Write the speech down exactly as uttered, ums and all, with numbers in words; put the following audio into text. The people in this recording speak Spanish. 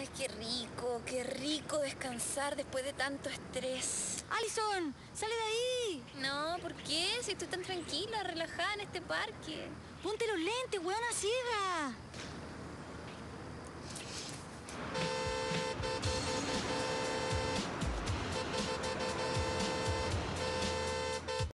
Ay, qué rico, qué rico descansar después de tanto estrés. ¡Alison! ¡Sale de ahí! No, ¿por qué? Si estoy tan tranquila, relajada en este parque. Ponte los lentes, weona ciega.